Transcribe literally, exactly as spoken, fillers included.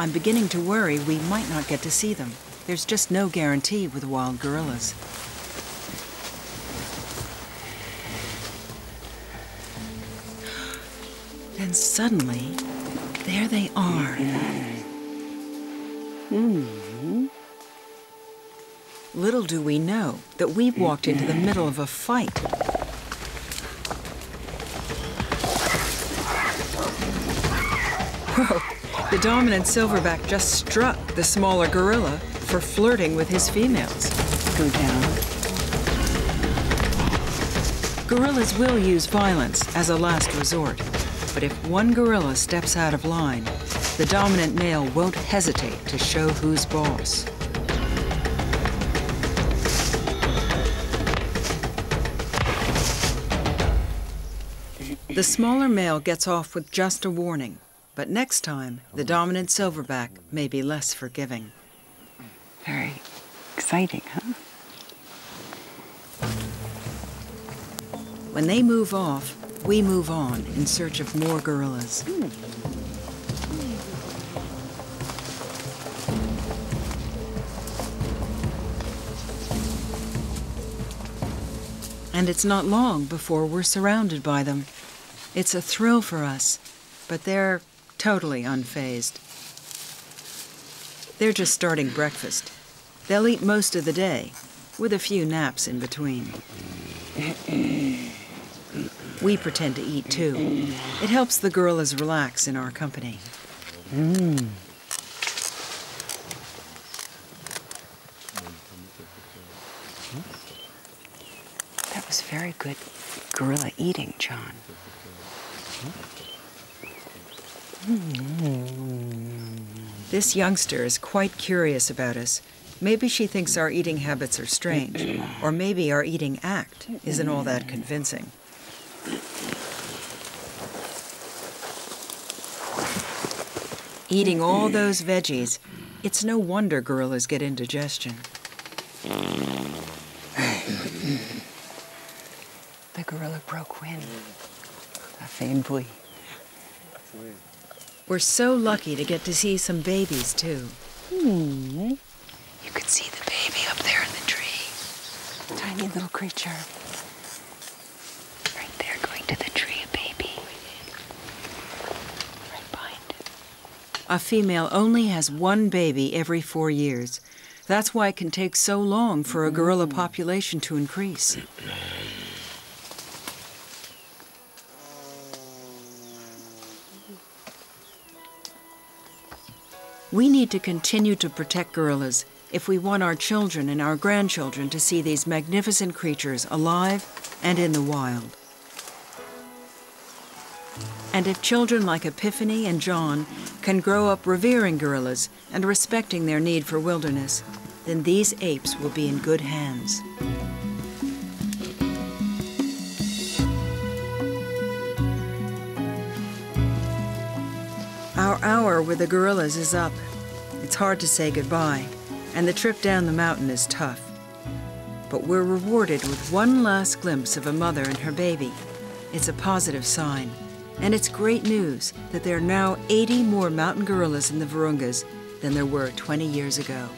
I'm beginning to worry we might not get to see them. There's just no guarantee with wild gorillas. Then suddenly, there they are. Mm-hmm. Little do we know that we've walked into the middle of a fight. Whoa, the dominant silverback just struck the smaller gorilla for flirting with his females. Go down. Gorillas will use violence as a last resort. But if one gorilla steps out of line, the dominant male won't hesitate to show who's boss. The smaller male gets off with just a warning, but next time, the dominant silverback may be less forgiving. Very exciting, huh? When they move off, we move on in search of more gorillas. And it's not long before we're surrounded by them. It's a thrill for us, but they're totally unfazed. They're just starting breakfast. They'll eat most of the day, with a few naps in between. We pretend to eat, too. It helps the gorillas relax in our company. Mm. That was very good gorilla eating, John. Mm. This youngster is quite curious about us. Maybe she thinks our eating habits are strange, or maybe our eating act isn't all that convincing. Eating all those veggies, it's no wonder gorillas get indigestion. The gorilla broke wind. We're so lucky to get to see some babies, too. You could see the baby up there in the tree. Tiny little creature. A female only has one baby every four years. That's why it can take so long for a gorilla population to increase. We need to continue to protect gorillas if we want our children and our grandchildren to see these magnificent creatures alive and in the wild. And if children like Epiphany and John can grow up revering gorillas and respecting their need for wilderness, then these apes will be in good hands. Our hour with the gorillas is up. It's hard to say goodbye, and the trip down the mountain is tough. But we're rewarded with one last glimpse of a mother and her baby. It's a positive sign. And it's great news that there are now eighty more mountain gorillas in the Virungas than there were twenty years ago.